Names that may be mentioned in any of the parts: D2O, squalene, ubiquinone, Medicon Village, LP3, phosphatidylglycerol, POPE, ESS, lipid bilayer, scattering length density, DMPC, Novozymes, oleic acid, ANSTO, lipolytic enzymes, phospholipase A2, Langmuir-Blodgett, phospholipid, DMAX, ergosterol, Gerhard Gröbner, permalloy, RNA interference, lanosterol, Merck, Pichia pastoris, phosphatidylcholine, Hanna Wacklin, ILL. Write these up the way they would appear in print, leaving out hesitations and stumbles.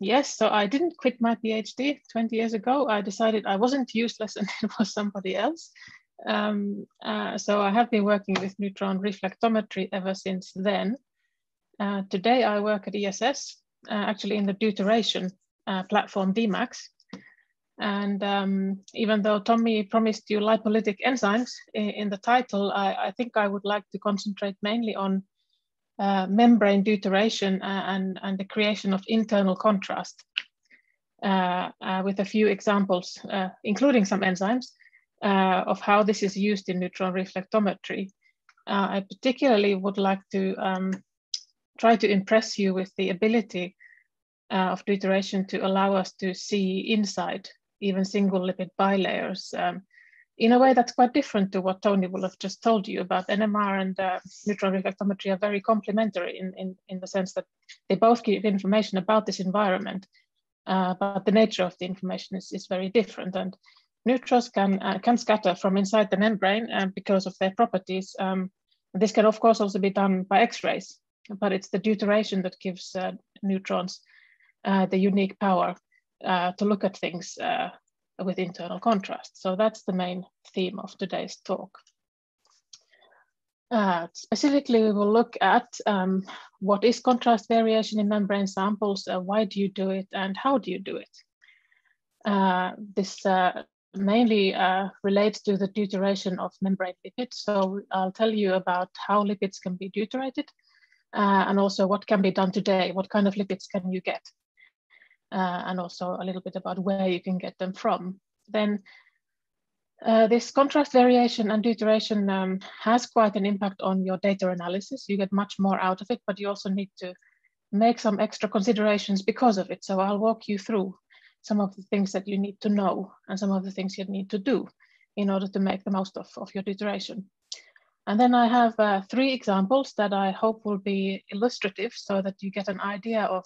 Yes, so I didn't quit my PhD 20 years ago. I decided I wasn't useless and it was somebody else. So I have been working with neutron reflectometry ever since then. Today I work at ESS, actually in the deuteration platform DMAX. And even though Tommy promised you lipolytic enzymes in the title, I think I would like to concentrate mainly on membrane deuteration and the creation of internal contrast with a few examples, including some enzymes, of how this is used in neutron reflectometry. I particularly would like to try to impress you with the ability of deuteration to allow us to see inside even single lipid bilayers in a way that's quite different to what Tony will have just told you about. NMR and neutron reflectometry are very complementary in the sense that they both give information about this environment, but the nature of the information is very different. And neutrons can scatter from inside the membrane because of their properties. This can of course also be done by X-rays, but it's the deuteration that gives neutrons the unique power to look at things with internal contrast. So that's the main theme of today's talk. Specifically, we will look at what is contrast variation in membrane samples, why do you do it, and how do you do it? This mainly relates to the deuteration of membrane lipids. So I'll tell you about how lipids can be deuterated and also what can be done today, what kind of lipids can you get, and also a little bit about where you can get them from. Then this contrast variation and deuteration has quite an impact on your data analysis. You get much more out of it, but you also need to make some extra considerations because of it. So I'll walk you through some of the things that you need to know and some of the things you need to do in order to make the most of your deuteration. And then I have three examples that I hope will be illustrative so that you get an idea of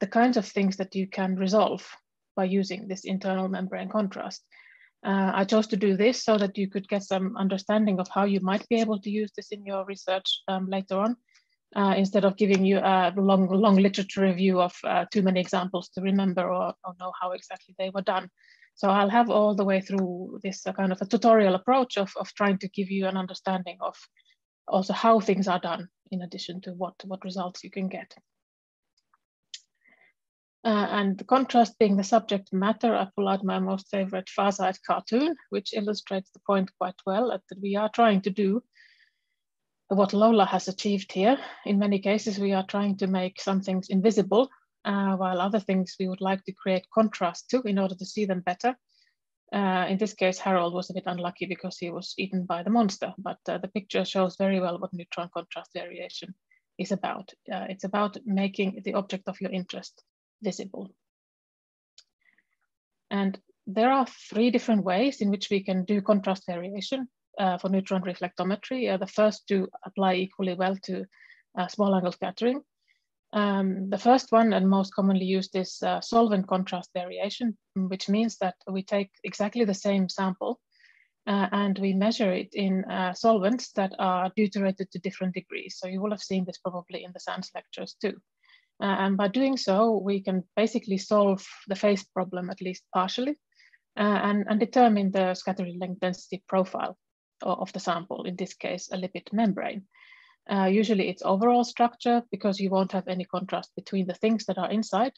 the kinds of things that you can resolve by using this internal membrane contrast. I chose to do this so that you could get some understanding of how you might be able to use this in your research later on, instead of giving you a long literature review of too many examples to remember or know how exactly they were done. So I'll have all the way through this kind of a tutorial approach of trying to give you an understanding of also how things are done in addition to what results you can get. And contrast being the subject matter, I pull out my most favorite Far Side cartoon, which illustrates the point quite well that we are trying to do what Lola has achieved here. In many cases, we are trying to make some things invisible, while other things we would like to create contrast to in order to see them better. In this case, Harold was a bit unlucky because he was eaten by the monster, but the picture shows very well what neutron contrast variation is about. It's about making the object of your interest visible. And there are three different ways in which we can do contrast variation. For neutron reflectometry. The first two apply equally well to small angle scattering. The first one and most commonly used is solvent contrast variation, which means that we take exactly the same sample and we measure it in solvents that are deuterated to different degrees. So you will have seen this probably in the SANS lectures too. And by doing so, we can basically solve the phase problem at least partially and determine the scattering length density profile of the sample, in this case, a lipid membrane. Usually it's overall structure because you won't have any contrast between the things that are inside.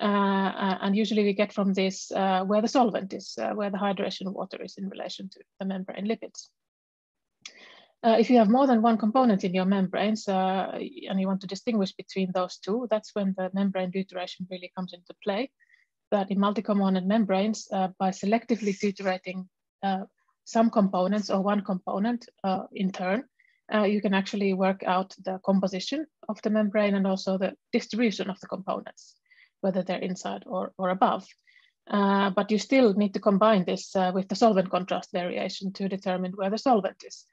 And usually we get from this where the solvent is, where the hydration water is in relation to the membrane lipids. If you have more than one component in your membranes and you want to distinguish between those two, that's when the membrane deuteration really comes into play. That in multi-component membranes, by selectively deuterating some components or one component in turn, you can actually work out the composition of the membrane and also the distribution of the components, whether they're inside or above. But you still need to combine this with the solvent contrast variation to determine where the solvent is.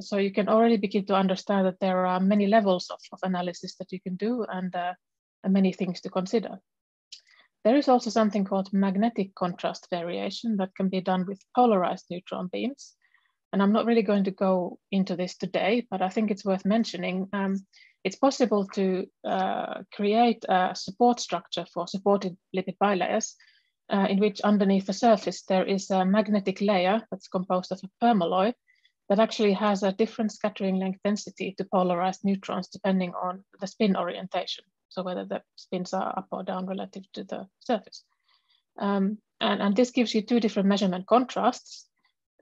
So you can already begin to understand that there are many levels of analysis that you can do and many things to consider. There is also something called magnetic contrast variation that can be done with polarized neutron beams. And I'm not really going to go into this today, but I think it's worth mentioning. It's possible to create a support structure for supported lipid bilayers in which underneath the surface there is a magnetic layer that's composed of a permalloy that actually has a different scattering length density to polarized neutrons depending on the spin orientation. So whether the spins are up or down relative to the surface. And this gives you two different measurement contrasts,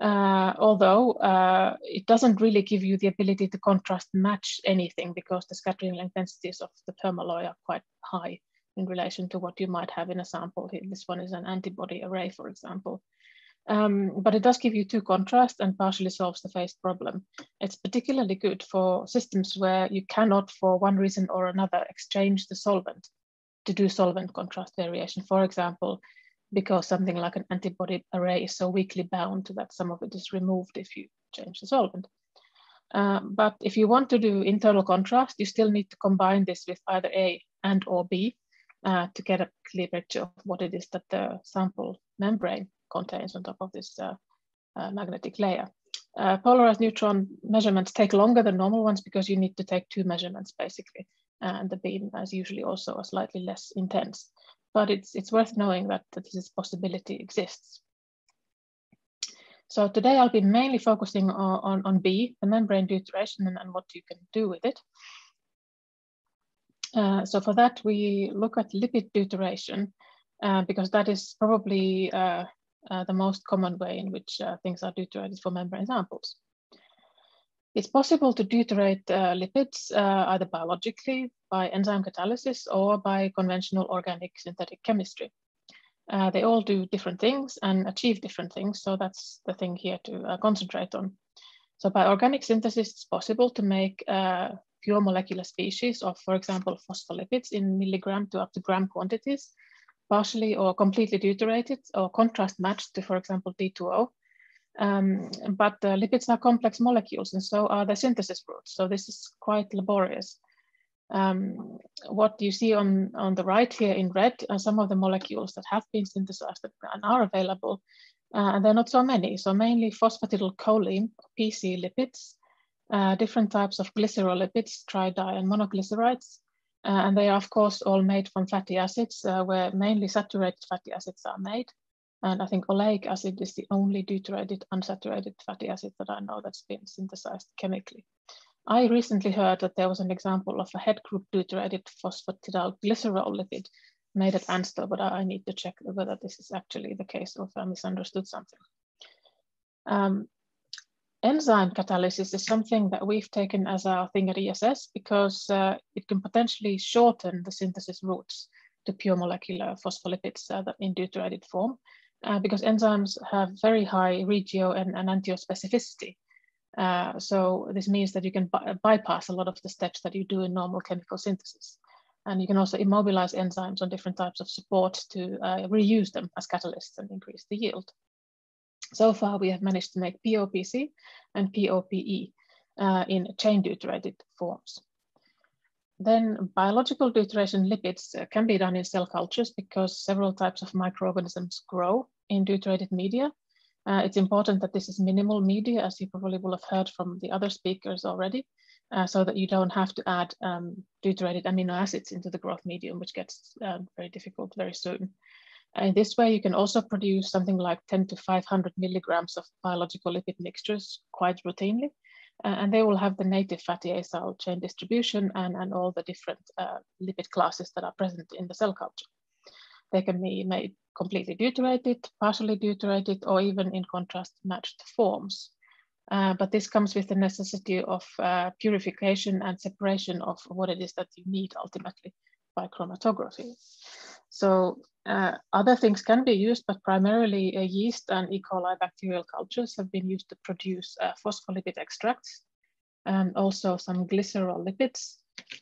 although it doesn't really give you the ability to contrast match anything because the scattering length densities of the permalloy are quite high in relation to what you might have in a sample. Here, this one is an antibody array, for example. But it does give you two contrasts and partially solves the phase problem. It's particularly good for systems where you cannot, for one reason or another, exchange the solvent to do solvent contrast variation, for example, because something like an antibody array is so weakly bound that some of it is removed if you change the solvent. But if you want to do internal contrast, you still need to combine this with either A and or B to get a clear picture of what it is that the sample membrane contains on top of this magnetic layer. Polarized neutron measurements take longer than normal ones because you need to take two measurements basically, and the beam is usually also a slightly less intense. But it's worth knowing that this possibility exists. So today I'll be mainly focusing on B, the membrane deuteration, and what you can do with it. So for that, we look at lipid deuteration because that is probably the most common way in which things are deuterated for membrane samples. It's possible to deuterate lipids either biologically by enzyme catalysis or by conventional organic synthetic chemistry. They all do different things and achieve different things, so that's the thing here to concentrate on. So by organic synthesis, it's possible to make pure molecular species of, for example, phospholipids in milligram to up to gram quantities, partially or completely deuterated or contrast matched to, for example, D2O. But lipids are complex molecules, and so are the synthesis routes. So this is quite laborious. What you see on the right here in red are some of the molecules that have been synthesized and are available. And they're not so many. So mainly phosphatidylcholine, PC lipids, different types of glycerol lipids, tri-di and monoglycerides. And they are, of course, all made from fatty acids, where mainly saturated fatty acids are made. And I think oleic acid is the only deuterated unsaturated fatty acid that I know that's been synthesized chemically. I recently heard that there was an example of a head group deuterated phosphatidylglycerol lipid made at ANSTO, but I need to check whether this is actually the case or if I misunderstood something. Enzyme catalysis is something that we've taken as our thing at ESS because it can potentially shorten the synthesis routes to pure molecular phospholipids in deuterated form. Because enzymes have very high regio and enantio specificity. So this means that you can bypass a lot of the steps that you do in normal chemical synthesis. And you can also immobilize enzymes on different types of supports to reuse them as catalysts and increase the yield. So far, we have managed to make POPC and POPE in chain deuterated forms. Then biological deuteration lipids can be done in cell cultures because several types of microorganisms grow in deuterated media. It's important that this is minimal media, as you probably will have heard from the other speakers already, so that you don't have to add deuterated amino acids into the growth medium, which gets very difficult very soon. In this way, you can also produce something like 10 to 500 milligrams of biological lipid mixtures quite routinely. And they will have the native fatty acyl chain distribution and all the different lipid classes that are present in the cell culture. They can be made completely deuterated, partially deuterated, or even in contrast matched forms. But this comes with the necessity of purification and separation of what it is that you need ultimately by chromatography. So other things can be used, but primarily yeast and E. coli bacterial cultures have been used to produce phospholipid extracts and also some glycerol lipids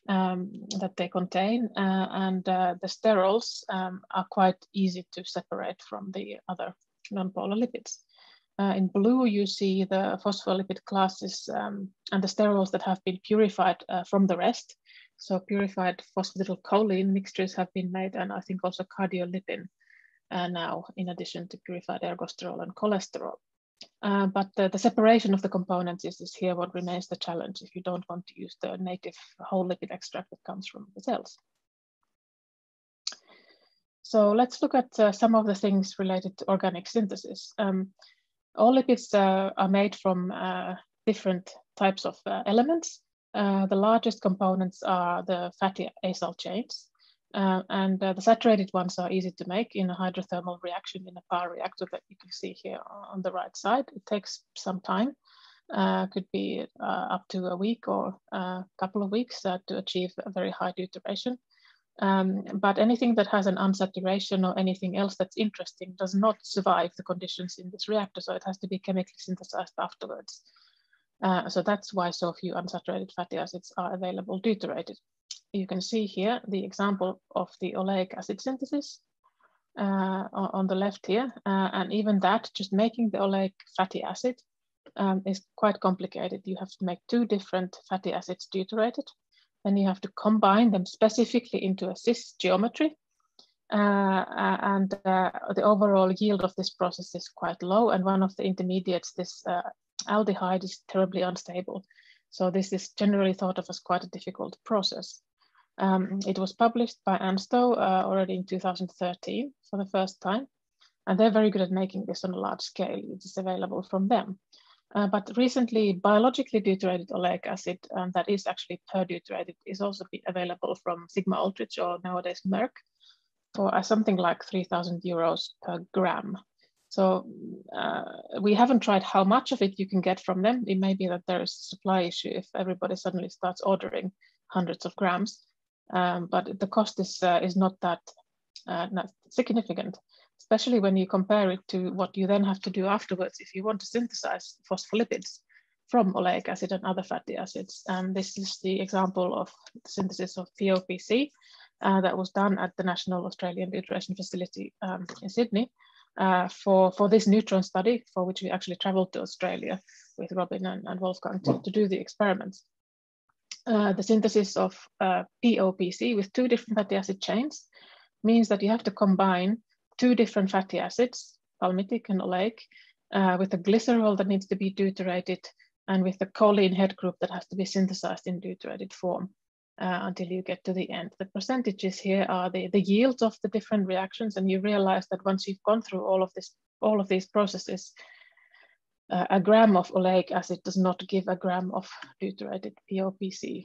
that they contain. And the sterols are quite easy to separate from the other non-polar lipids. In blue, you see the phospholipid classes and the sterols that have been purified from the rest. So purified phosphatidylcholine mixtures have been made, and I think also cardiolipin now, in addition to purified ergosterol and cholesterol. But the separation of the components is here what remains the challenge if you don't want to use the native whole lipid extract that comes from the cells. So let's look at some of the things related to organic synthesis. All lipids are made from different types of elements. The largest components are the fatty acyl chains. And the saturated ones are easy to make in a hydrothermal reaction in a power reactor that you can see here on the right side. It takes some time, could be up to a week or a couple of weeks to achieve a very high deuteration. But anything that has an unsaturation or anything else that's interesting does not survive the conditions in this reactor, so it has to be chemically synthesized afterwards. So that's why so few unsaturated fatty acids are available deuterated. You can see here the example of the oleic acid synthesis on the left here. And even that, just making the oleic fatty acid is quite complicated. You have to make two different fatty acids deuterated. Then you have to combine them specifically into a cis geometry. The overall yield of this process is quite low. And one of the intermediates, this aldehyde, is terribly unstable. So this is generally thought of as quite a difficult process. It was published by ANSTO already in 2013 for the first time. And they're very good at making this on a large scale. It is available from them. But recently, biologically deuterated oleic acid, that is actually per-deuterated, is also available from Sigma-Aldrich, or nowadays Merck, for something like 3,000 euros per gram. So we haven't tried how much of it you can get from them. It may be that there is a supply issue if everybody suddenly starts ordering hundreds of grams, but the cost is not that significant, especially when you compare it to what you then have to do afterwards if you want to synthesize phospholipids from oleic acid and other fatty acids. This is the example of the synthesis of POPC that was done at the National Australian Deuteration Facility in Sydney. For this neutron study, for which we actually traveled to Australia with Robin and Wolfgang to do the experiments. The synthesis of POPC with two different fatty acid chains means that you have to combine two different fatty acids, palmitic and oleic, with the glycerol that needs to be deuterated and with the choline head group that has to be synthesized in deuterated form. Until you get to the end. The percentages here are the yields of the different reactions, and you realize that once you've gone through all of these processes, a gram of oleic acid does not give a gram of deuterated POPC.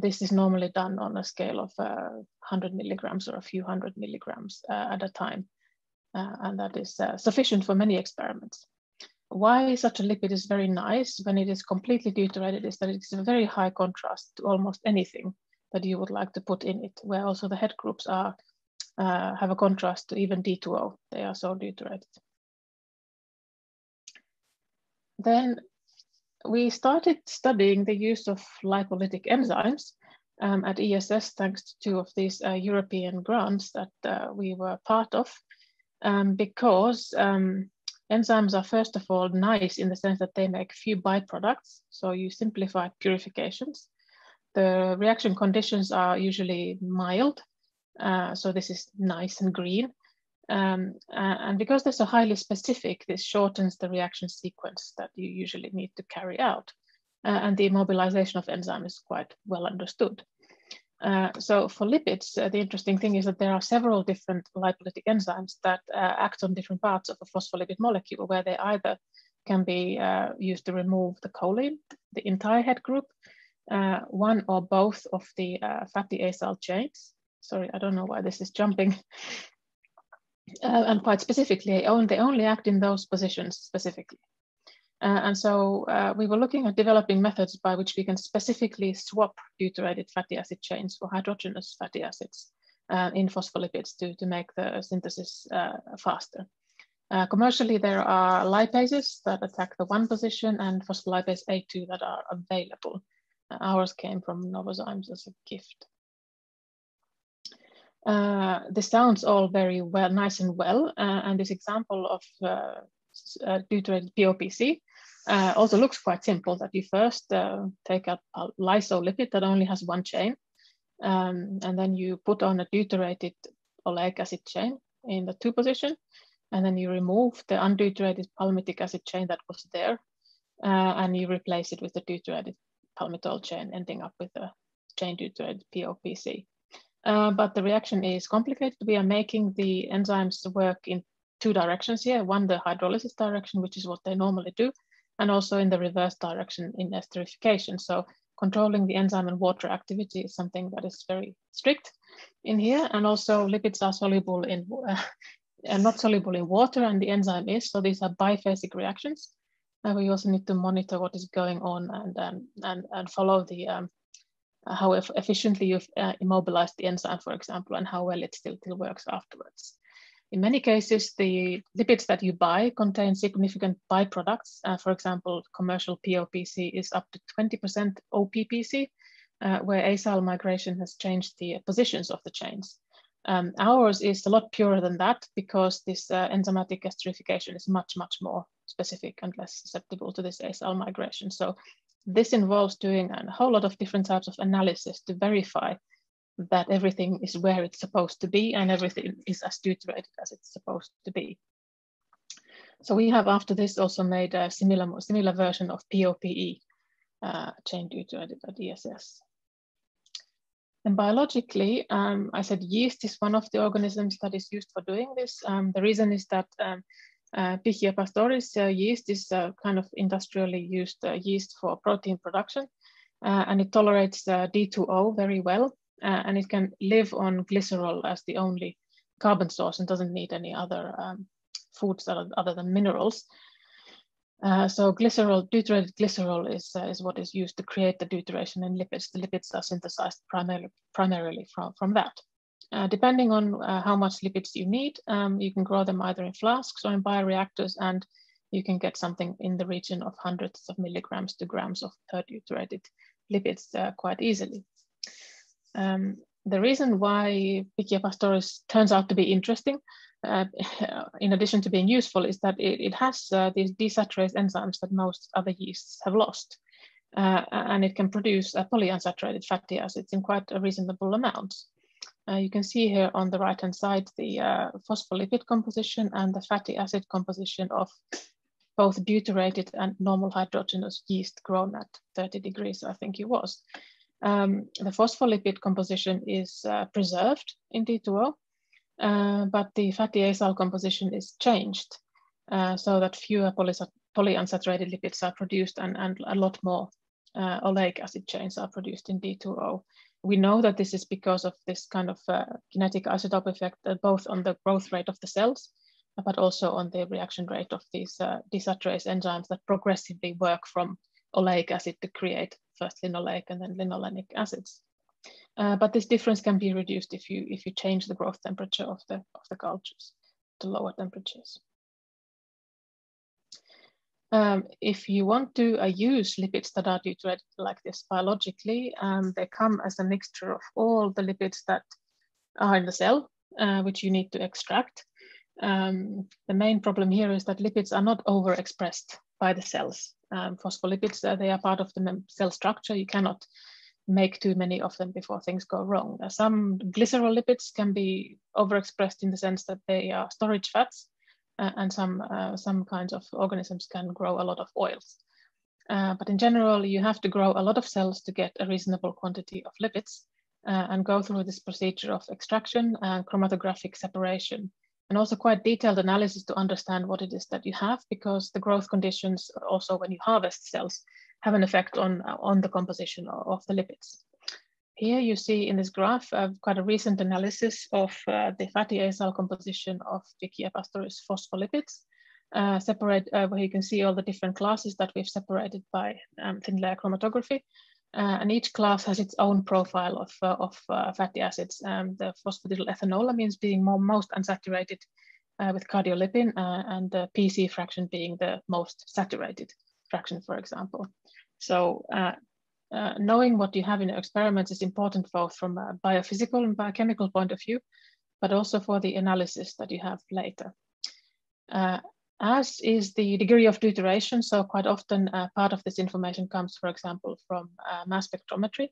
This is normally done on a scale of 100 milligrams or a few hundred milligrams at a time, and that is sufficient for many experiments. Why such a lipid is very nice when it is completely deuterated is that it's a very high contrast to almost anything that you would like to put in it, where also the head groups are have a contrast to even D2O. They are so deuterated. Then we started studying the use of lipolytic enzymes at ESS thanks to two of these European grants that we were part of, because enzymes are first of all nice in the sense that they make few byproducts, so you simplify purifications. The reaction conditions are usually mild, so this is nice and green. And because they're so highly specific, this shortens the reaction sequence that you usually need to carry out. And the immobilization of enzyme is quite well understood. So for lipids, the interesting thing is that there are several different lipolytic enzymes that act on different parts of a phospholipid molecule, where they either can be used to remove the choline, the entire head group, one or both of the fatty acyl chains. Sorry, I don't know why this is jumping. And quite specifically, they only act in those positions specifically. And so we were looking at developing methods by which we can specifically swap deuterated fatty acid chains for hydrogenous fatty acids in phospholipids to make the synthesis faster. Commercially, there are lipases that attack the one position and phospholipase A2 that are available. Ours came from Novozymes as a gift. This sounds all very well, nice and well, and this example of deuterated POPC also looks quite simple, that you first take a lysolipid that only has one chain, and then you put on a deuterated oleic acid chain in the two position, and then you remove the undeutrated palmitic acid chain that was there, and you replace it with the deuterated palmitol chain, ending up with a chain deuterated POPC. But the reaction is complicated. We are making the enzymes work in two directions here. One, the hydrolysis direction, which is what they normally do, and also in the reverse direction in esterification. So controlling the enzyme and water activity is something that is very strict in here. And also lipids are soluble in, not soluble in water, and the enzyme is. So these are biphasic reactions. And we also need to monitor what is going on and follow the how efficiently you've immobilized the enzyme, for example, and how well it still works afterwards. In many cases, the lipids that you buy contain significant byproducts. For example, commercial POPC is up to 20% OPPC, where acyl migration has changed the positions of the chains. Ours is a lot purer than that because this enzymatic esterification is much, much more specific and less susceptible to this acyl migration. So this involves doing a whole lot of different types of analysis to verify that everything is where it's supposed to be and everything is as deuterated as it's supposed to be. So we have after this also made a similar version of POPE, chain deuterated at ESS. And biologically, I said yeast is one of the organisms that is used for doing this. The reason is that Pichia pastoris yeast is kind of industrially used yeast for protein production, and it tolerates D2O very well. And it can live on glycerol as the only carbon source and doesn't need any other foods other than minerals. So glycerol, deuterated glycerol is what is used to create the deuteration in lipids. The lipids are synthesized primarily from that. Depending on how much lipids you need, you can grow them either in flasks or in bioreactors, and you can get something in the region of hundreds of milligrams to grams of deuterated lipids quite easily. The reason why Pichia pastoris turns out to be interesting, in addition to being useful, is that it has these desaturase enzymes that most other yeasts have lost. And it can produce polyunsaturated fatty acids in quite a reasonable amount. You can see here on the right-hand side, the phospholipid composition and the fatty acid composition of both deuterated and normal hydrogenous yeast grown at 30 degrees, I think it was. The phospholipid composition is preserved in D2O, but the fatty acyl composition is changed so that fewer polyunsaturated lipids are produced and a lot more oleic acid chains are produced in D2O. We know that this is because of this kind of kinetic isotope effect, both on the growth rate of the cells, but also on the reaction rate of these desaturase enzymes that progressively work from oleic acid to create first linoleic and then linolenic acids. But this difference can be reduced if you change the growth temperature of the cultures to lower temperatures. If you want to use lipids that are deuterated like this biologically, they come as a mixture of all the lipids that are in the cell, which you need to extract. The main problem here is that lipids are not overexpressed by the cells. Phospholipids, they are part of the cell structure. You cannot make too many of them before things go wrong. Some glycerol lipids can be overexpressed in the sense that they are storage fats, and some kinds of organisms can grow a lot of oils. But in general, you have to grow a lot of cells to get a reasonable quantity of lipids, and go through this procedure of extraction and chromatographic separation, and also quite detailed analysis to understand what it is that you have, because the growth conditions also when you harvest cells have an effect on the composition of the lipids. Here you see in this graph quite a recent analysis of the fatty acyl composition of Pichia pastoris phospholipids, where you can see all the different classes that we've separated by thin layer chromatography. And each class has its own profile of fatty acids. The phosphatidylethynolamines being most unsaturated with cardiolipin, and the PC fraction being the most saturated fraction, for example. So knowing what you have in your experiments is important both from a biophysical and biochemical point of view, but also for the analysis that you have later. As is the degree of deuteration, so quite often part of this information comes, for example, from mass spectrometry.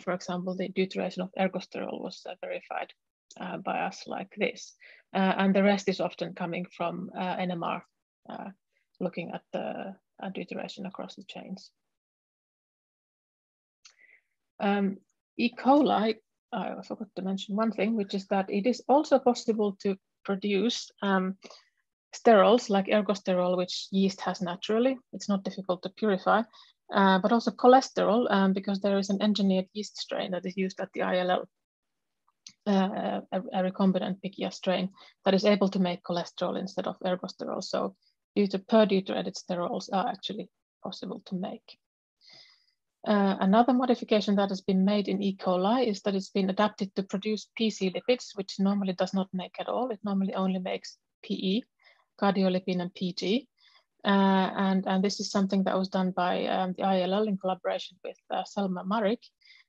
For example, the deuteration of ergosterol was verified by us like this. And the rest is often coming from NMR, looking at the deuteration across the chains. E. coli, I forgot to mention one thing, which is that it is also possible to produce sterols like ergosterol, which yeast has naturally. It's not difficult to purify, but also cholesterol, because there is an engineered yeast strain that is used at the ILL, a recombinant Pichia strain that is able to make cholesterol instead of ergosterol. So per-deuterated sterols are actually possible to make. Another modification that has been made in E. coli is that it's been adapted to produce PC lipids, which normally does not make at all. It normally only makes PE, cardiolipin, and PG. And this is something that was done by the ILL in collaboration with Selma Marik,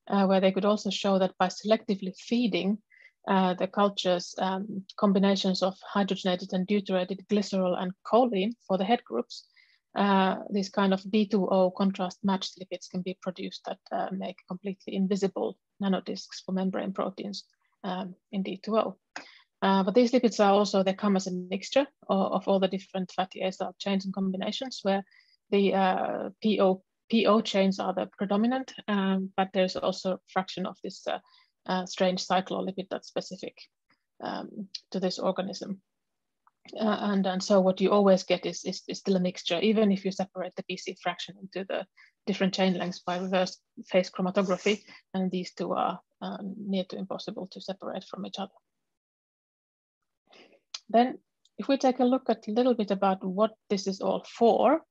where they could also show that by selectively feeding the cultures combinations of hydrogenated and deuterated glycerol and choline for the head groups, this kind of D2O contrast matched lipids can be produced that make completely invisible nanodiscs for membrane proteins in D2O. But these lipids are also, they come as a mixture of all the different fatty acyl chains and combinations, where the PO chains are the predominant, but there's also a fraction of this strange cyclolipid that's specific to this organism. And so what you always get is still a mixture, even if you separate the PC fraction into the different chain lengths by reverse phase chromatography, and these two are near to impossible to separate from each other. Then if we take a look at a little bit about what this is all for,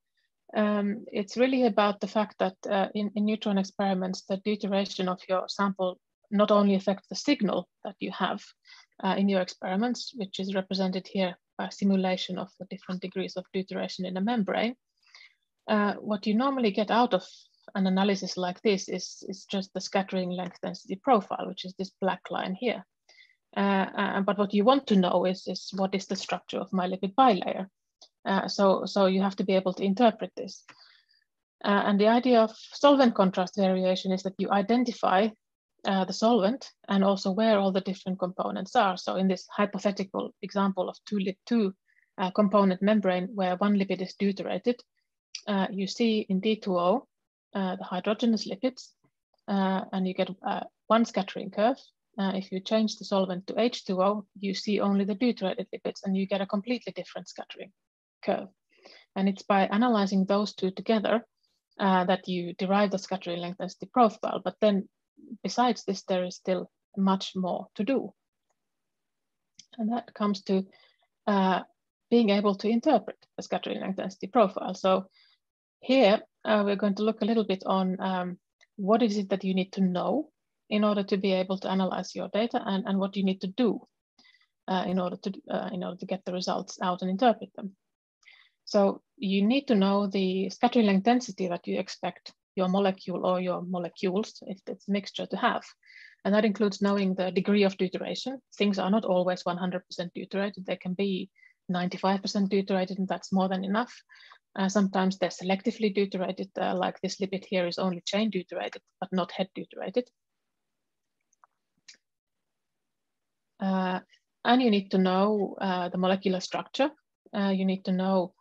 it's really about the fact that in neutron experiments, the deuteration of your sample not only affects the signal that you have in your experiments, which is represented here by simulation of the different degrees of deuteration in a membrane. What you normally get out of an analysis like this is just the scattering length density profile, which is this black line here. But what you want to know is what is the structure of my lipid bilayer. So you have to be able to interpret this. And the idea of solvent contrast variation is that you identify the solvent and also where all the different components are. So in this hypothetical example of two component membrane where one lipid is deuterated, you see in D2O the hydrogenous lipids, and you get one scattering curve. If you change the solvent to H2O, you see only the deuterated lipids and you get a completely different scattering curve. And it's by analyzing those two together that you derive the scattering length density profile. But then besides this, there is still much more to do. And that comes to being able to interpret the scattering length density profile. So here we're going to look a little bit on what is it that you need to know in order to be able to analyze your data and what you need to do in order to get the results out and interpret them. So you need to know the scattering length density that you expect your molecule or your molecules, if it's a mixture, to have. And that includes knowing the degree of deuteration. Things are not always 100% deuterated. They can be 95% deuterated, and that's more than enough. Sometimes they're selectively deuterated, like this lipid here is only chain deuterated, but not head deuterated. And you need to know the molecular structure. You need to know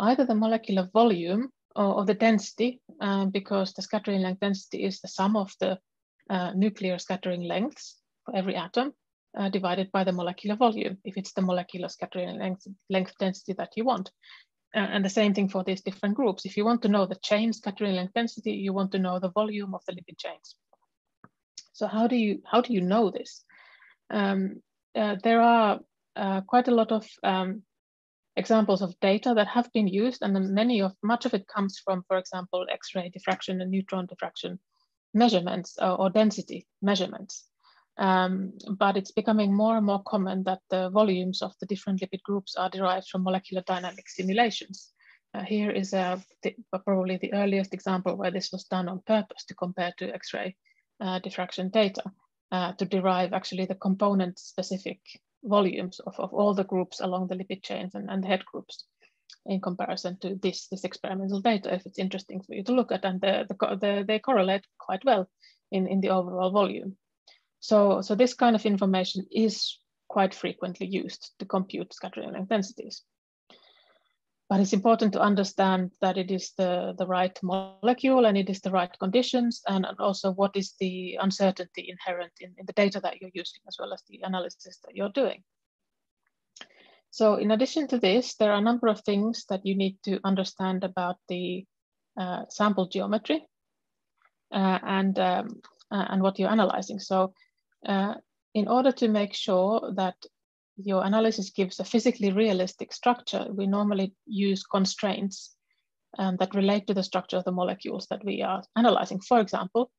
either the molecular volume or the density, because the scattering length density is the sum of the nuclear scattering lengths for every atom divided by the molecular volume, if it's the molecular scattering length density that you want. And the same thing for these different groups. If you want to know the chain scattering length density, you want to know the volume of the lipid chains. So how do you know this? There are quite a lot of examples of data that have been used, and much of it comes from, for example, X-ray diffraction and neutron diffraction measurements or density measurements. But it's becoming more and more common that the volumes of the different lipid groups are derived from molecular dynamic simulations. Here is probably the earliest example where this was done on purpose to compare to X-ray diffraction data. To derive actually the component specific volumes of all the groups along the lipid chains and the head groups in comparison to this experimental data, if it's interesting for you to look at, and they correlate quite well in the overall volume. So this kind of information is quite frequently used to compute scattering length densities. But it's important to understand that it is the right molecule and it is the right conditions, and also what is the uncertainty inherent in the data that you're using, as well as the analysis that you're doing. So in addition to this, there are a number of things that you need to understand about the sample geometry and what you're analyzing. So in order to make sure that your analysis gives a physically realistic structure, we normally use constraints that relate to the structure of the molecules that we are analyzing. For example,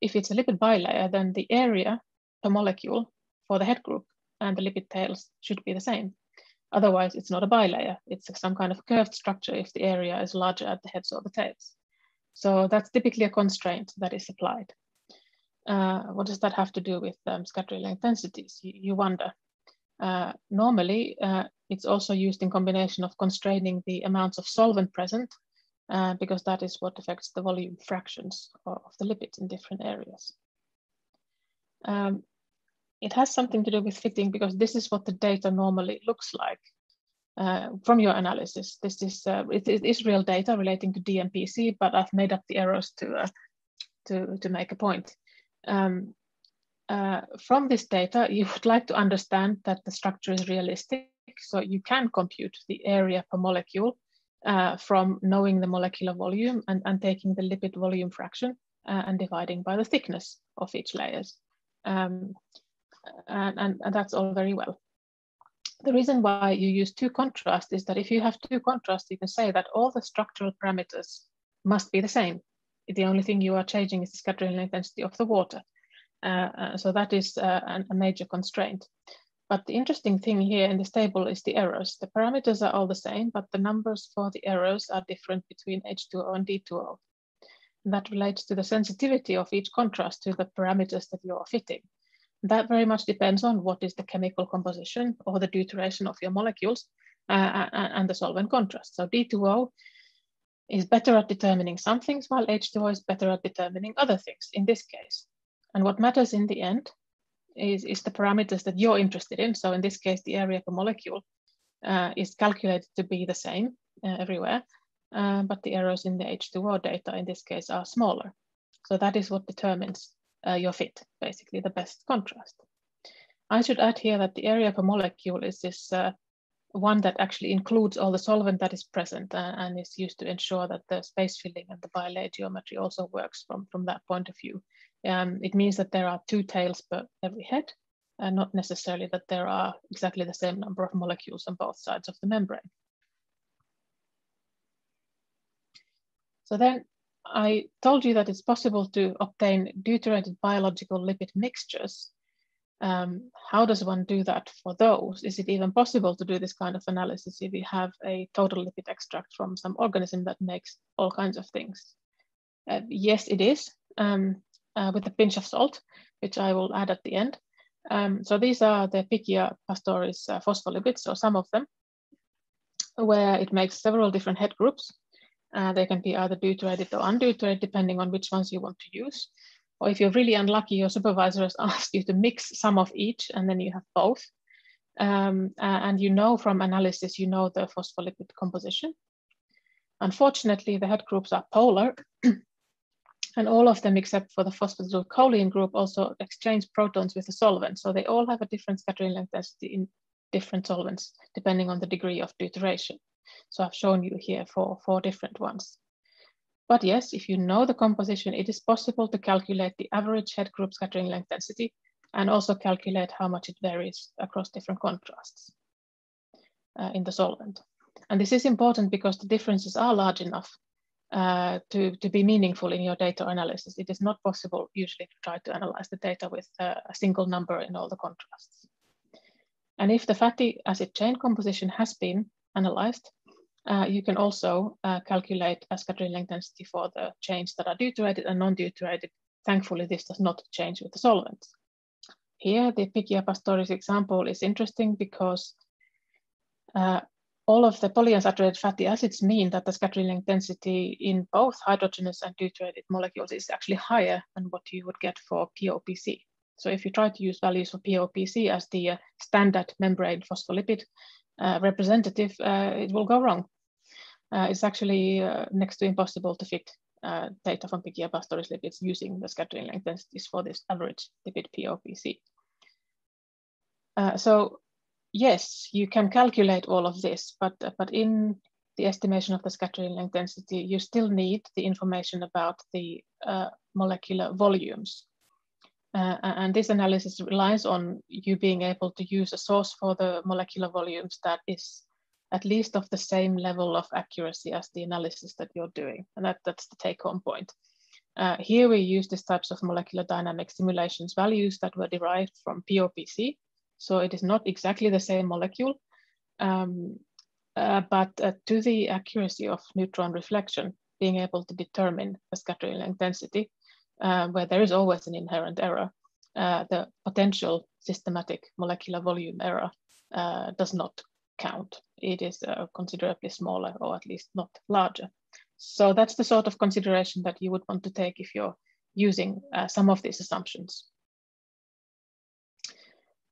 if it's a lipid bilayer, then the area per molecule for the head group and the lipid tails should be the same. Otherwise, it's not a bilayer. It's some kind of curved structure if the area is larger at the heads or the tails. So that's typically a constraint that is applied. What does that have to do with scattering length densities? You wonder. Normally, it's also used in combination of constraining the amounts of solvent present, because that is what affects the volume fractions of the lipids in different areas. It has something to do with fitting, because this is what the data normally looks like from your analysis. This is it is real data relating to DMPC, but I've made up the arrows to make a point. From this data, you would like to understand that the structure is realistic. So you can compute the area per molecule from knowing the molecular volume and taking the lipid volume fraction and dividing by the thickness of each layers. And that's all very well. The reason why you use two contrasts is that if you have two contrasts, you can say that all the structural parameters must be the same. The only thing you are changing is the scattering length density of the water. So that is a major constraint. But the interesting thing here in this table is the errors. The parameters are all the same, but the numbers for the errors are different between H2O and D2O. And that relates to the sensitivity of each contrast to the parameters that you are fitting. That very much depends on what is the chemical composition or the deuteration of your molecules and the solvent contrast. So D2O is better at determining some things, while H2O is better at determining other things in this case. And what matters in the end is the parameters that you're interested in. So in this case, the area per molecule is calculated to be the same everywhere, but the errors in the H2O data in this case are smaller. So that is what determines your fit, basically the best contrast. I should add here that the area per molecule is this one that actually includes all the solvent that is present and is used to ensure that the space filling and the bilayer geometry also works from that point of view. It means that there are two tails per every head, and not necessarily that there are exactly the same number of molecules on both sides of the membrane. So then I told you that it's possible to obtain deuterated biological lipid mixtures. How does one do that for those? Is it even possible to do this kind of analysis if you have a total lipid extract from some organism that makes all kinds of things? Yes, it is. With a pinch of salt, which I will add at the end. So these are the Pichia pastoris phospholipids, or some of them, where it makes several different head groups. They can be either deuterated or undeuterated, depending on which ones you want to use. Or if you're really unlucky, your supervisor has asked you to mix some of each, and then you have both. And you know from analysis, you know the phospholipid composition. Unfortunately, the head groups are polar. And all of them, except for the phosphatidylcholine group, also exchange protons with the solvent. So they all have a different scattering length density in different solvents, depending on the degree of deuteration. So I've shown you here four different ones. But yes, if you know the composition, it is possible to calculate the average head group scattering length density and also calculate how much it varies across different contrasts in the solvent. And this is important because the differences are large enough to be meaningful in your data analysis. It is not possible usually to try to analyze the data with a single number in all the contrasts. And if the fatty acid chain composition has been analyzed, you can also calculate a scattering length density for the chains that are deuterated and non-deuterated. Thankfully, this does not change with the solvents. Here, the Pichia pastoris example is interesting because all of the polyunsaturated fatty acids mean that the scattering length density in both hydrogenous and deuterated molecules is actually higher than what you would get for POPC. So if you try to use values for POPC as the standard membrane phospholipid representative, it will go wrong. It's actually next to impossible to fit data from Pichia pastoris lipids using the scattering length densities for this average lipid POPC. So yes, you can calculate all of this, but in the estimation of the scattering length density, you still need the information about the molecular volumes. And this analysis relies on you being able to use a source for the molecular volumes that is at least of the same level of accuracy as the analysis that you're doing. And that's the take-home point. Here we use these types of molecular dynamic simulations values that were derived from POPC. So it is not exactly the same molecule, but to the accuracy of neutron reflection, being able to determine the scattering length density, where there is always an inherent error, the potential systematic molecular volume error does not count. It is considerably smaller, or at least not larger. So that's the sort of consideration that you would want to take if you're using some of these assumptions.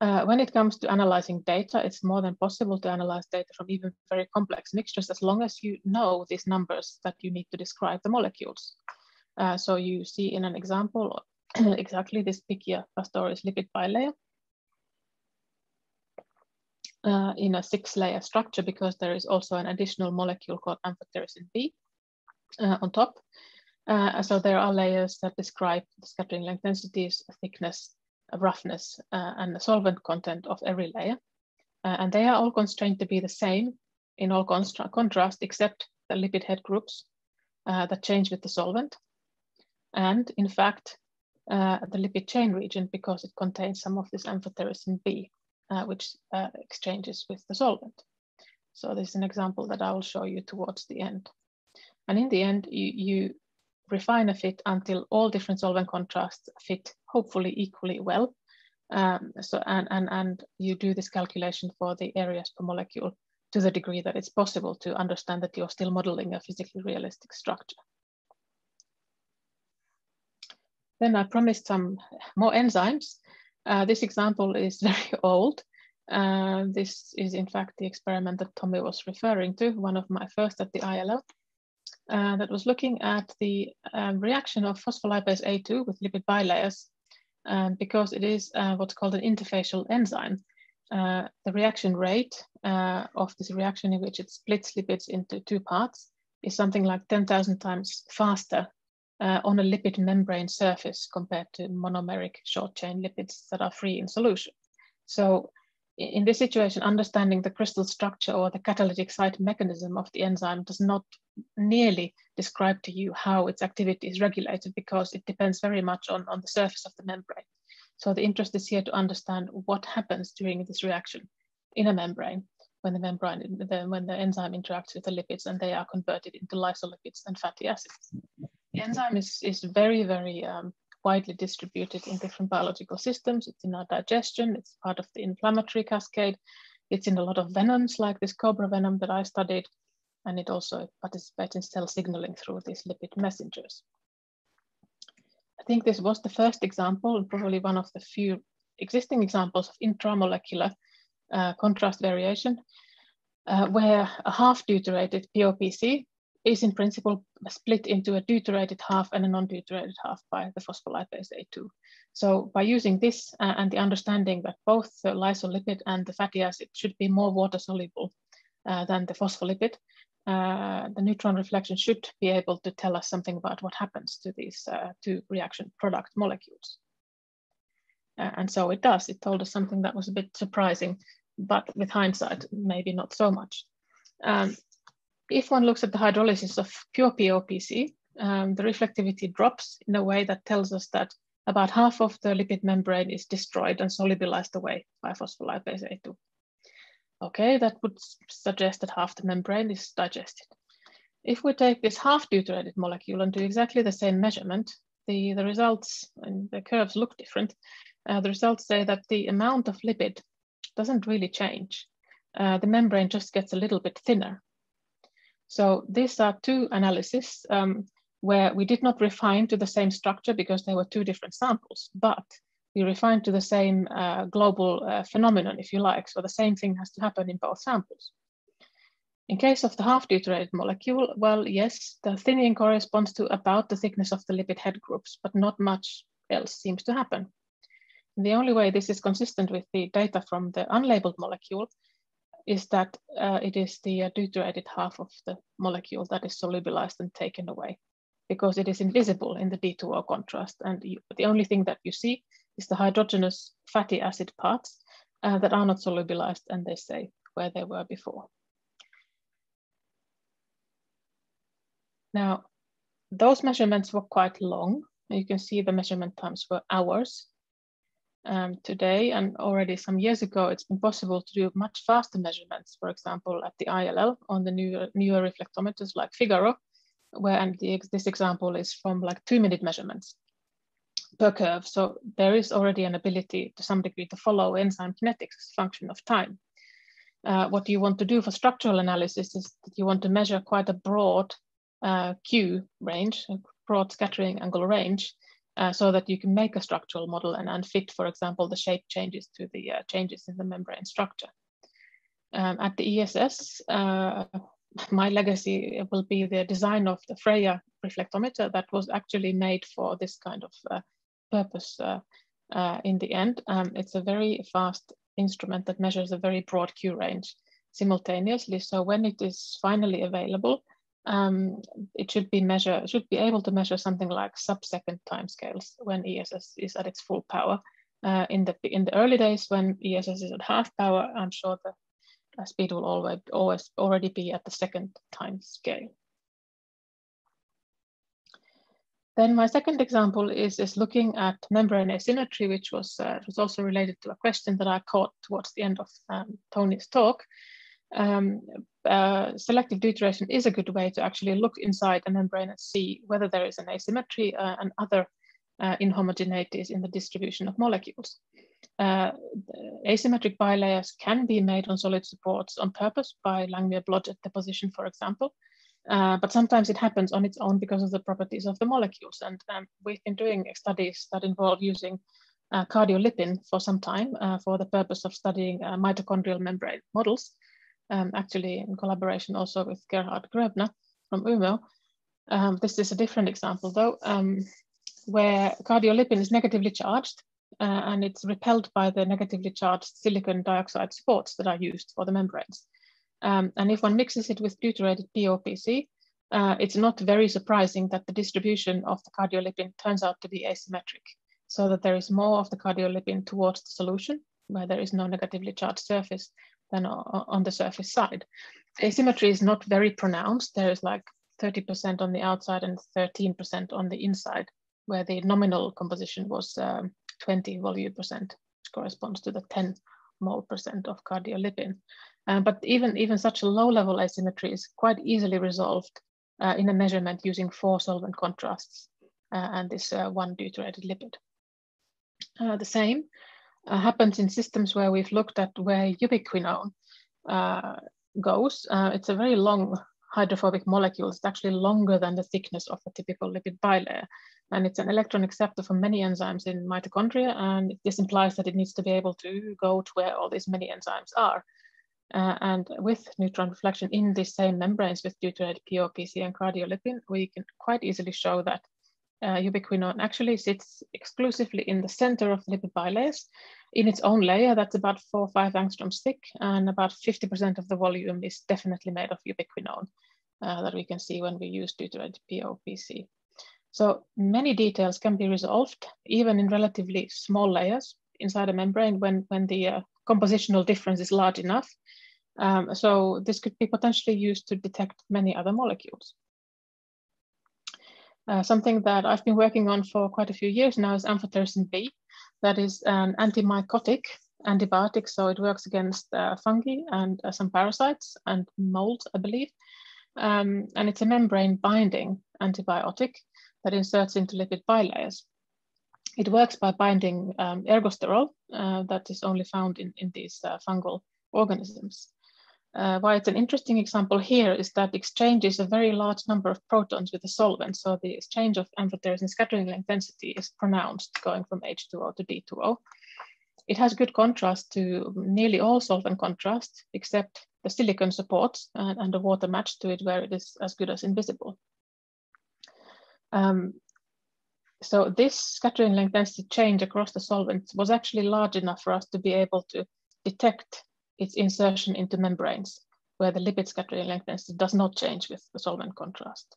When it comes to analyzing data, it's more than possible to analyze data from even very complex mixtures, as long as you know these numbers that you need to describe the molecules. So you see in an example exactly this Pichia pastoris lipid bilayer in a 6-layer structure, because there is also an additional molecule called amphotericin B on top. So there are layers that describe the scattering length densities, thickness, roughness, and the solvent content of every layer. And they are all constrained to be the same in all contrast, except the lipid head groups that change with the solvent. And in fact, the lipid chain region, because it contains some of this amphotericin B, which exchanges with the solvent. So this is an example that I will show you towards the end. And in the end, you refine a fit until all different solvent contrasts fit hopefully equally well. And you do this calculation for the areas per molecule to the degree that it's possible to understand that you're still modeling a physically realistic structure. Then I promised some more enzymes. This example is very old. This is in fact the experiment that Tommy was referring to, one of my first at the ILL. That was looking at the reaction of phospholipase A2 with lipid bilayers, because it is what's called an interfacial enzyme. The reaction rate of this reaction, in which it splits lipids into two parts, is something like 10,000 times faster on a lipid membrane surface compared to monomeric short chain lipids that are free in solution. So in this situation, understanding the crystal structure or the catalytic site mechanism of the enzyme does not nearly describe to you how its activity is regulated, because it depends very much on the surface of the membrane. So the interest is here to understand what happens during this reaction in a membrane when the enzyme interacts with the lipids and they are converted into lysolipids and fatty acids. The enzyme is very, very widely distributed in different biological systems. It's in our digestion, it's part of the inflammatory cascade, it's in a lot of venoms like this cobra venom that I studied, and it also participates in cell signaling through these lipid messengers. I think this was the first example, and probably one of the few existing examples of intramolecular contrast variation, where a half deuterated POPC is in principle split into a deuterated half and a non-deuterated half by the phospholipase A2. So by using this and the understanding that both the lysolipid and the fatty acid should be more water soluble than the phospholipid, the neutron reflection should be able to tell us something about what happens to these two reaction product molecules. And so it does. It told us something that was a bit surprising, but with hindsight, maybe not so much. If one looks at the hydrolysis of pure POPC, the reflectivity drops in a way that tells us that about half of the lipid membrane is destroyed and solubilized away by phospholipase A2. Okay, that would suggest that half the membrane is digested. If we take this half deuterated molecule and do exactly the same measurement, the results and the curves look different. The results say that the amount of lipid doesn't really change. The membrane just gets a little bit thinner. So these are two analyses where we did not refine to the same structure because they were two different samples, but be refined to the same global phenomenon, if you like. So the same thing has to happen in both samples. In case of the half-deuterated molecule, well, yes, the thinning corresponds to about the thickness of the lipid head groups, but not much else seems to happen. And the only way this is consistent with the data from the unlabeled molecule is that it is the deuterated half of the molecule that is solubilized and taken away, because it is invisible in the D2O contrast. And the only thing that you see is the hydrogenous fatty acid parts that are not solubilized, and they stay where they were before. Now, those measurements were quite long. You can see the measurement times were hours today, and already some years ago, it's been possible to do much faster measurements, for example, at the ILL on the newer reflectometers like Figaro, where this example is from like 2-minute measurements per curve. So there is already an ability to some degree to follow enzyme kinetics as a function of time. What you want to do for structural analysis is that you want to measure quite a broad Q range, broad scattering angle range, so that you can make a structural model and fit, for example, the shape changes to the changes in the membrane structure. At the ESS, my legacy will be the design of the Freya reflectometer that was actually made for this kind of purpose in the end. It's a very fast instrument that measures a very broad Q range simultaneously. So when it is finally available, it should be able to measure something like sub-second timescales when ESS is at its full power. In the early days when ESS is at half power, I'm sure the speed will always already be at the second time scale. Then my second example is looking at membrane asymmetry, which was also related to a question that I caught towards the end of Tony's talk. Selective deuteration is a good way to actually look inside a membrane and see whether there is an asymmetry and other inhomogeneities in the distribution of molecules. Asymmetric bilayers can be made on solid supports on purpose by Langmuir-Blodgett deposition, for example, but sometimes it happens on its own because of the properties of the molecules. And we've been doing studies that involve using cardiolipin for some time for the purpose of studying mitochondrial membrane models. Actually in collaboration also with Gerhard Gröbner from UMO. This is a different example though, where cardiolipin is negatively charged and it's repelled by the negatively charged silicon dioxide supports that are used for the membranes. And if one mixes it with deuterated POPC, it's not very surprising that the distribution of the cardiolipin turns out to be asymmetric, so that there is more of the cardiolipin towards the solution where there is no negatively charged surface than on the surface side. Asymmetry is not very pronounced. There is like 30% on the outside and 13% on the inside, where the nominal composition was 20 volute percent, which corresponds to the 10 mole percent of cardiolipin. But even such a low level asymmetry is quite easily resolved in a measurement using 4 solvent contrasts and this 1 deuterated lipid. The same happens in systems where we've looked at where ubiquinone goes. It's a very long hydrophobic molecule. It's actually longer than the thickness of a typical lipid bilayer. And it's an electron acceptor for many enzymes in mitochondria. And this implies that it needs to be able to go to where all these many enzymes are. And with neutron reflection in these same membranes with deuterated POPC and cardiolipin, we can quite easily show that ubiquinone actually sits exclusively in the center of the lipid bilayers in its own layer that's about 4 or 5 angstroms thick, and about 50% of the volume is definitely made of ubiquinone that we can see when we use deuterated POPC. So many details can be resolved even in relatively small layers inside a membrane when the compositional difference is large enough. So this could be potentially used to detect many other molecules. Something that I've been working on for quite a few years now is amphotericin B. That is an antimycotic antibiotic, so it works against fungi and some parasites and mold, I believe. And it's a membrane-binding antibiotic that inserts into lipid bilayers. It works by binding ergosterol that is only found in these fungal organisms. Why it's an interesting example here is that exchanges a very large number of protons with a solvent. So the exchange of amphotericin scattering length density is pronounced going from H2O to D2O. It has good contrast to nearly all solvent contrast, except the silicon supports and the water matched to it where it is as good as invisible. So this scattering length density change across the solvents was actually large enough for us to be able to detect its insertion into membranes, where the lipid scattering length density does not change with the solvent contrast.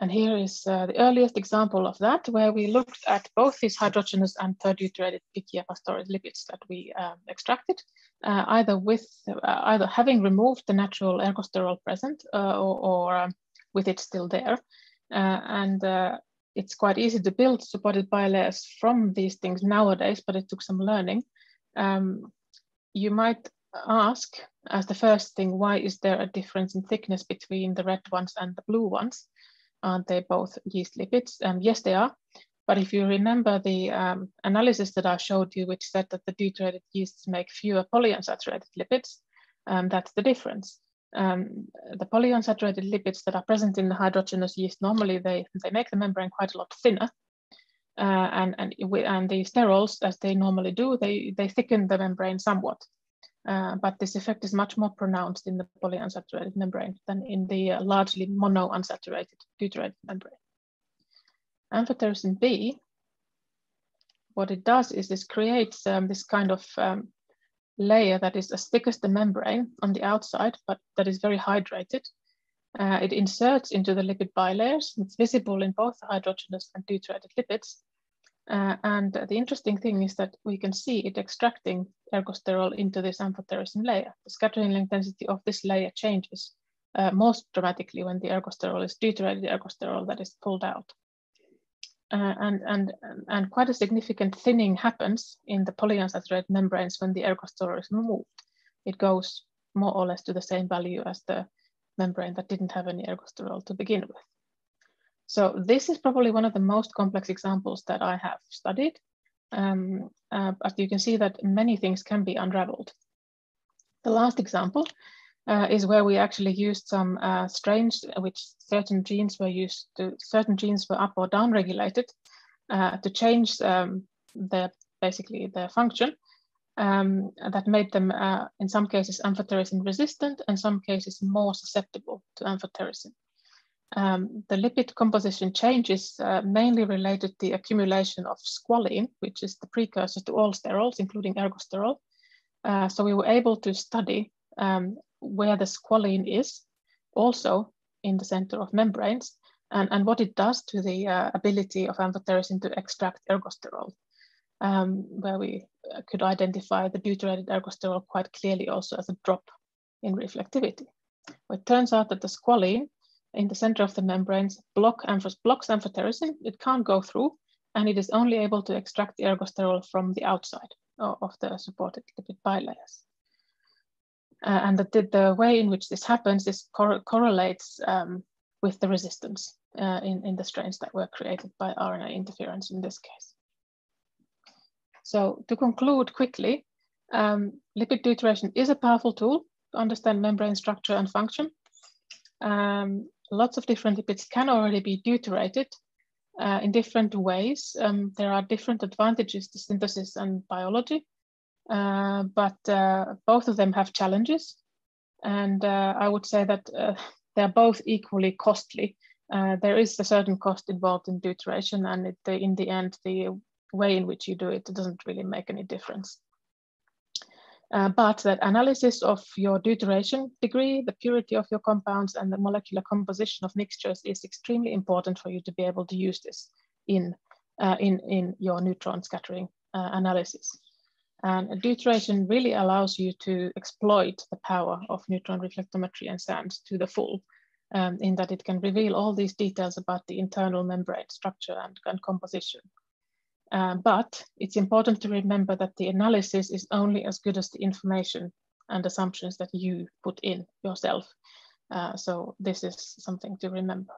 And here is the earliest example of that, where we looked at both these hydrogenous and third-deuterated Pichia pastoris lipids that we extracted, either having removed the natural ergosterol present or with it still there. It's quite easy to build supported bilayers from these things nowadays, but it took some learning. You might ask, as the first thing, why is there a difference in thickness between the red ones and the blue ones? Aren't they both yeast lipids? Yes, they are. But if you remember the analysis that I showed you, which said that the deuterated yeasts make fewer polyunsaturated lipids, that's the difference. The polyunsaturated lipids that are present in the hydrogenous yeast, normally they make the membrane quite a lot thinner. And the sterols, as they normally do, they thicken the membrane somewhat. But this effect is much more pronounced in the polyunsaturated membrane than in the largely monounsaturated deuterated membrane. Amphotericin B, what it does is this creates this kind of layer that is as thick as the membrane on the outside, but that is very hydrated. It inserts into the lipid bilayers. It's visible in both hydrogenous and deuterated lipids. And the interesting thing is that we can see it extracting ergosterol into this amphotericin layer. The scattering length density of this layer changes most dramatically when the ergosterol is deuterated ergosterol that is pulled out. And quite a significant thinning happens in the polyunsaturated membranes when the ergosterol is removed. It goes more or less to the same value as the membrane that didn't have any ergosterol to begin with. So this is probably one of the most complex examples that I have studied. But you can see that many things can be unraveled. The last example is where we actually used some strains which certain genes were up or down regulated to change their function that made them in some cases amphotericin resistant and in some cases more susceptible to amphotericin. The lipid composition changes mainly related to the accumulation of squalene, which is the precursor to all sterols, including ergosterol. So we were able to study where the squalene is, also in the center of membranes, and what it does to the ability of amphotericin to extract ergosterol, where we could identify the deuterated ergosterol quite clearly also as a drop in reflectivity. It turns out that the squalene in the center of the membranes blocks amphotericin. It can't go through, and it is only able to extract the ergosterol from the outside of the supported lipid bilayers. And the way in which this happens is correlates with the resistance in the strains that were created by RNA interference in this case. So to conclude quickly, lipid deuteration is a powerful tool to understand membrane structure and function. Lots of different lipids can already be deuterated in different ways. There are different advantages to synthesis and biology, but both of them have challenges. And I would say that they're both equally costly. There is a certain cost involved in deuteration, and in the end, the way in which you do it doesn't really make any difference. But that analysis of your deuteration degree, the purity of your compounds, and the molecular composition of mixtures is extremely important for you to be able to use this in your neutron scattering analysis. And deuteration really allows you to exploit the power of neutron reflectometry and SANS to the full, in that it can reveal all these details about the internal membrane structure and composition. But it's important to remember that the analysis is only as good as the information and assumptions that you put in yourself. So this is something to remember.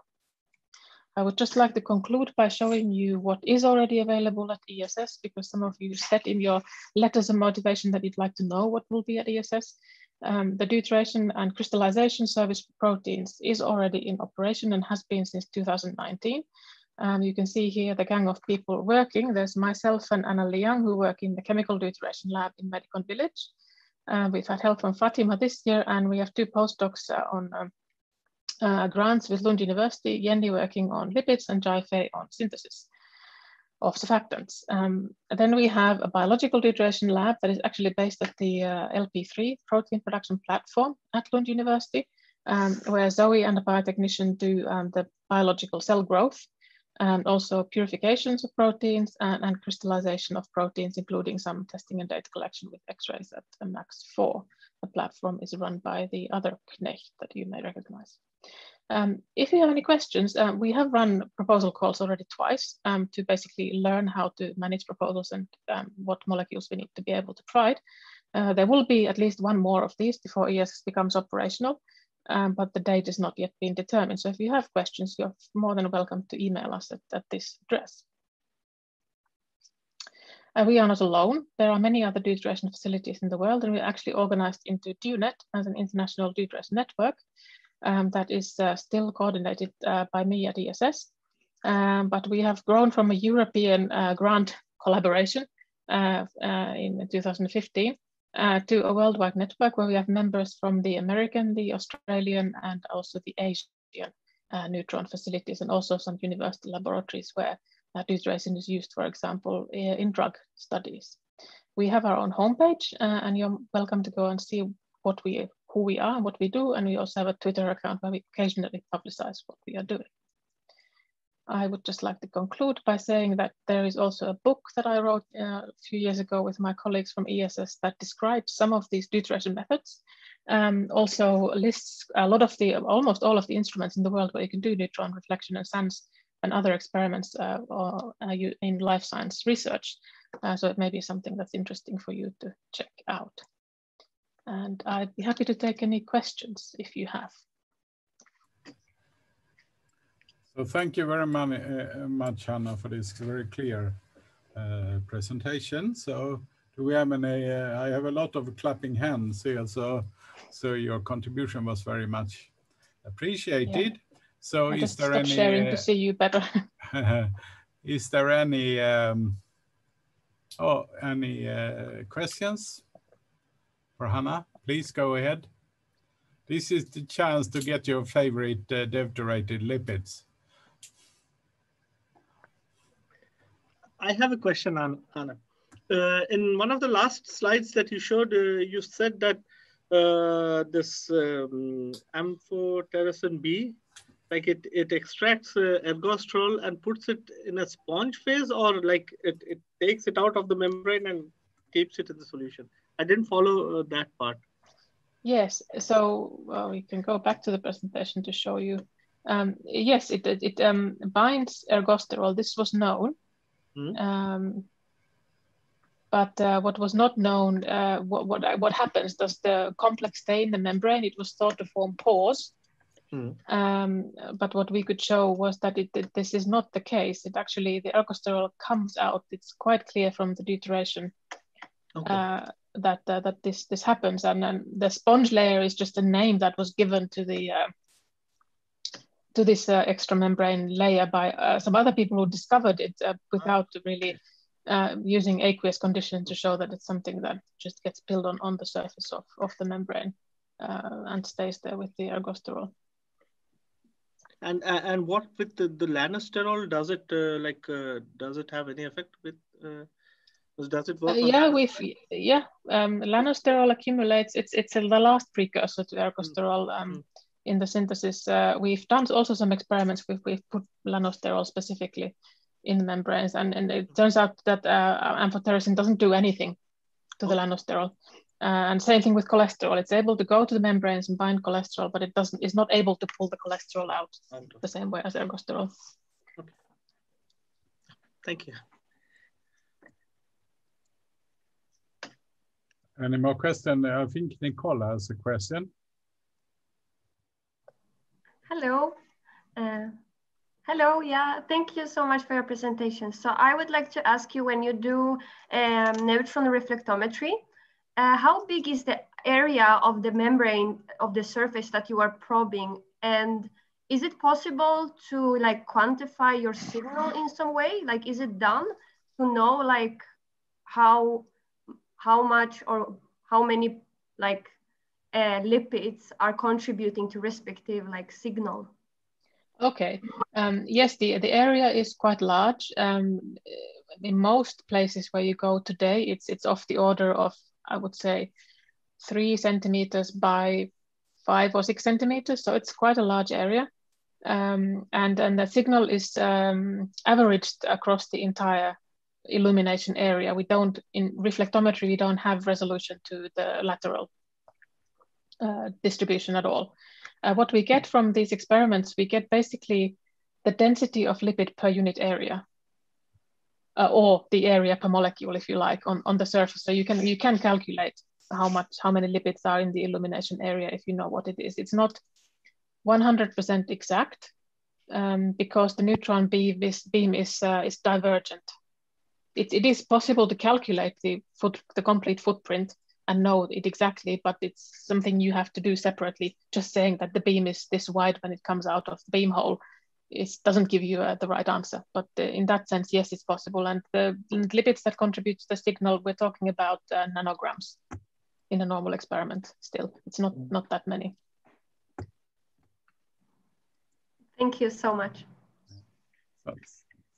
I would just like to conclude by showing you what is already available at ESS, because some of you said in your letters of motivation that you'd like to know what will be at ESS. The deuteration and crystallization service for proteins is already in operation and has been since 2019. You can see here the gang of people working. There's myself and Anna Liang, who work in the chemical deuteration lab in Medicon Village. We've had help from Fatima this year, and we have two postdocs on grants with Lund University, Yendi working on lipids and Jai Fei on synthesis of surfactants. Then we have a biological deuteration lab that is actually based at the LP3 protein production platform at Lund University, where Zoe and a biotechnician do the biological cell growth, and also purifications of proteins and crystallization of proteins, including some testing and data collection with x-rays at MAX4. The platform is run by the other Knecht that you may recognize. If you have any questions, we have run proposal calls already twice to basically learn how to manage proposals and what molecules we need to be able to provide. There will be at least one more of these before ESS becomes operational, but the date is not yet been determined. So if you have questions, you're more than welcome to email us at this address. We are not alone. There are many other deuteration facilities in the world, and we're actually organized into DUNET as an international deuteration network that is still coordinated by me at ESS. But we have grown from a European grant collaboration in 2015 to a worldwide network where we have members from the American, the Australian, and also the Asian neutron facilities, and also some university laboratories where deuteration is used, for example, in drug studies. We have our own homepage, and you're welcome to go and see what we, who we are, what we do, and we also have a Twitter account where we occasionally publicize what we are doing. I would just like to conclude by saying that there is also a book that I wrote a few years ago with my colleagues from ESS that describes some of these deuteration methods, also lists a lot of the, almost all of the instruments in the world where you can do neutron reflection and SANS and other experiments in life science research. So it may be something that's interesting for you to check out. And I'd be happy to take any questions if you have. So thank you very much, Hanna, for this very clear presentation. So do we have any, I have a lot of clapping hands here, so your contribution was very much appreciated. Yeah. So is there any sharing to see you better? Is there any questions for Hanna? Please go ahead. This is the chance to get your favorite deuterated lipids. I have a question, Hanna. In one of the last slides that you showed, you said that this amphotericin B, like it extracts ergosterol and puts it in a sponge phase, or like it takes it out of the membrane and keeps it in the solution. I didn't follow that part. Yes, so we can go back to the presentation to show you. Yes, it binds ergosterol. This was known. Mm-hmm. But what was not known, what happens, does the complex stay in the membrane? It was thought to form pores. Hmm. But what we could show was that this is not the case. It actually, the ergosterol comes out. It's quite clear from the deuteration, okay, that this happens. And the sponge layer is just a name that was given to the to this extramembrane layer by some other people who discovered it without really using aqueous condition to show that it's something that just gets spilled on the surface of the membrane and stays there with the ergosterol. And what with the lanosterol, does it does it have any effect with does it work? Lanosterol accumulates. It's the last precursor to ergosterol. Mm. In the synthesis. We've done also some experiments. We've put lanosterol specifically in membranes, and it turns out that amphotericin doesn't do anything to the lanosterol. And same thing with cholesterol. It's able to go to the membranes and bind cholesterol, but it's not able to pull the cholesterol out the same way as ergosterol. Okay. Thank you. Any more questions? I think Nicola has a question. Hello. Hello. Yeah, thank you so much for your presentation. So I would like to ask you, when you do neutron reflectometry, how big is the area of the membrane of the surface that you are probing? And is it possible to like quantify your signal in some way? Like, is it done to know like how much or how many like lipids are contributing to respective like signal? Okay, yes, the area is quite large. In most places where you go today, it's of the order of, I would say, 3 centimeters by 5 or 6 centimeters. So it's quite a large area. And the signal is averaged across the entire illumination area. We don't, in reflectometry, we don't have resolution to the lateral distribution at all. What we get from these experiments, we get basically the density of lipid per unit area, or the area per molecule, if you like, on the surface. So you can calculate how many lipids are in the illumination area if you know what it is. It's not 100% exact because the neutron beam is divergent. It is possible to calculate the complete footprint and know it exactly, but it's something you have to do separately. Just saying that the beam is this wide when it comes out of the beam hole, it doesn't give you the right answer. But in that sense, yes, it's possible. And the lipids that contribute to the signal, we're talking about nanograms in a normal experiment still. It's not that many. Thank you so much.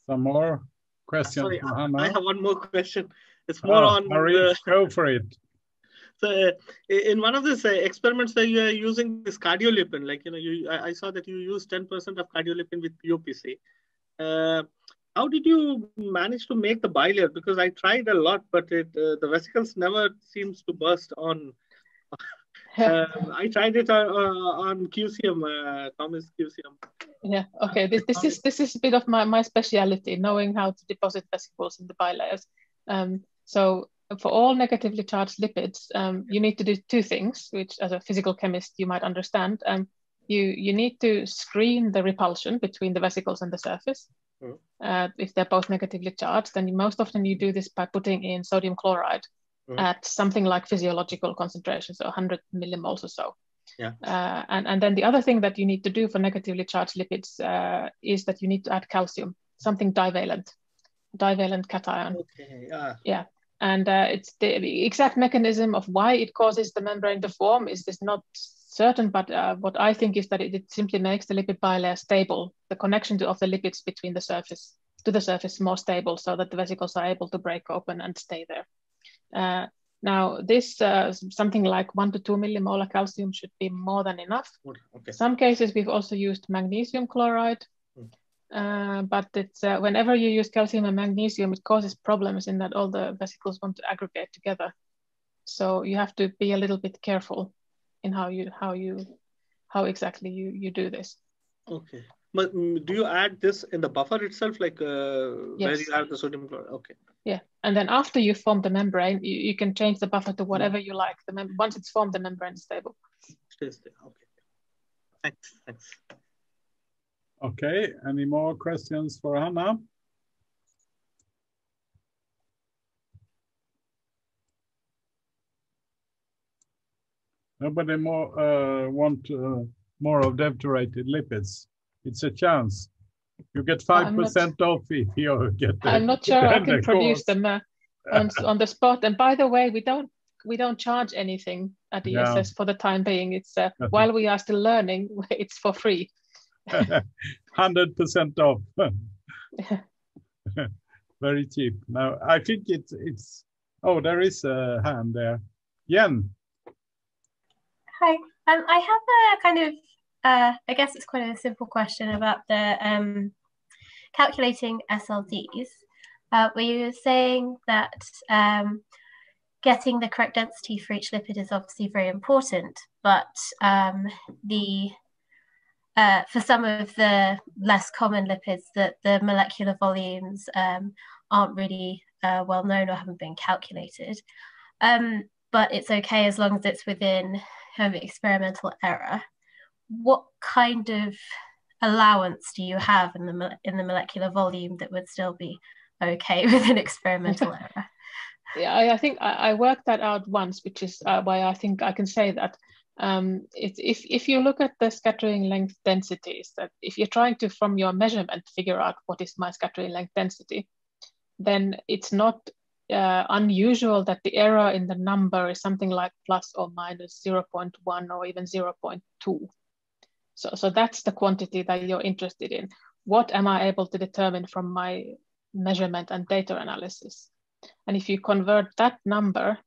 Some more questions? Sorry, I have one more question. It's more on... Marie, go for it. So in one of these experiments where you are using this cardiolipin, like, you know, I saw that you used 10% of cardiolipin with POPC. How did you manage to make the bilayer? Because I tried a lot, but the vesicles never seems to burst on. I tried it on QCM, Thomas QCM. Yeah, okay. This is a bit of my speciality, knowing how to deposit vesicles in the bilayers. So for all negatively charged lipids, you need to do two things, which as a physical chemist, you might understand. You need to screen the repulsion between the vesicles and the surface. Mm. If they're both negatively charged, then most often you do this by putting in sodium chloride at something like physiological concentration, so 100 millimoles or so. Yeah. And then the other thing that you need to do for negatively charged lipids is that you need to add calcium, something divalent cation. Okay, yeah. Yeah. And it's the exact mechanism of why it causes the membrane to form is not certain, but what I think is that it simply makes the lipid bilayer stable, the connection of the lipids between the surface to the surface more stable, so that the vesicles are able to break open and stay there. Now, this something like 1 to 2 millimolar calcium should be more than enough. Okay. Some cases we've also used magnesium chloride. But it's, whenever you use calcium and magnesium, it causes problems in that all the vesicles want to aggregate together. So you have to be a little bit careful in how exactly you do this. Okay, but do you add this in the buffer itself, like yes, where you have the sodium chloride? Okay. Yeah, and then after you form the membrane, you can change the buffer to whatever you like. Once it's formed, the membrane is stable. Okay. Thanks. Okay, any more questions for Hannah? Nobody more want more of deuterated lipids. It's a chance. You get 5% off if you get that. I'm not sure I can produce them on the spot. And by the way, we don't charge anything at the ESS for the time being. It's while we are still learning, it's for free. 100% off. Very cheap. Now I think it's oh, there is a hand there. Yen. Hi. I have a kind of I guess it's quite a simple question about the calculating SLDs, where you were saying that getting the correct density for each lipid is obviously very important, but for some of the less common lipids, that the molecular volumes aren't really well known or haven't been calculated. But it's okay as long as it's within experimental error. What kind of allowance do you have in the molecular volume that would still be okay with an experimental error? Yeah, I think I worked that out once, which is why I think I can say that if you look at the scattering length densities, that if you're trying to, from your measurement, figure out what is my scattering length density, then it's not unusual that the error in the number is something like plus or minus 0.1 or even 0.2. So that's the quantity that you're interested in. What am I able to determine from my measurement and data analysis? And if you convert that number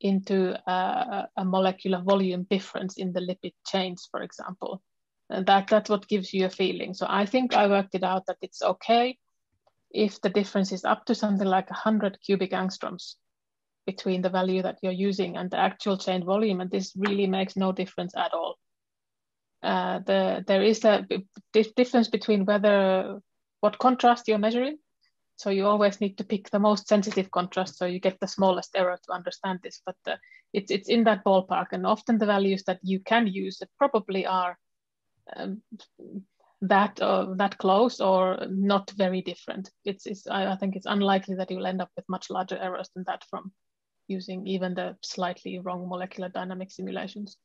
into a molecular volume difference in the lipid chains, for example, that's what gives you a feeling. So I think I worked it out that it's okay if the difference is up to something like 100 cubic angstroms between the value that you're using and the actual chain volume, and this really makes no difference at all. There is a difference between what contrast you're measuring. So you always need to pick the most sensitive contrast so you get the smallest error to understand this, but it's in that ballpark. And often the values that you can use that probably are that close or not very different. I think it's unlikely that you'll end up with much larger errors than that from using even the slightly wrong molecular dynamic simulations.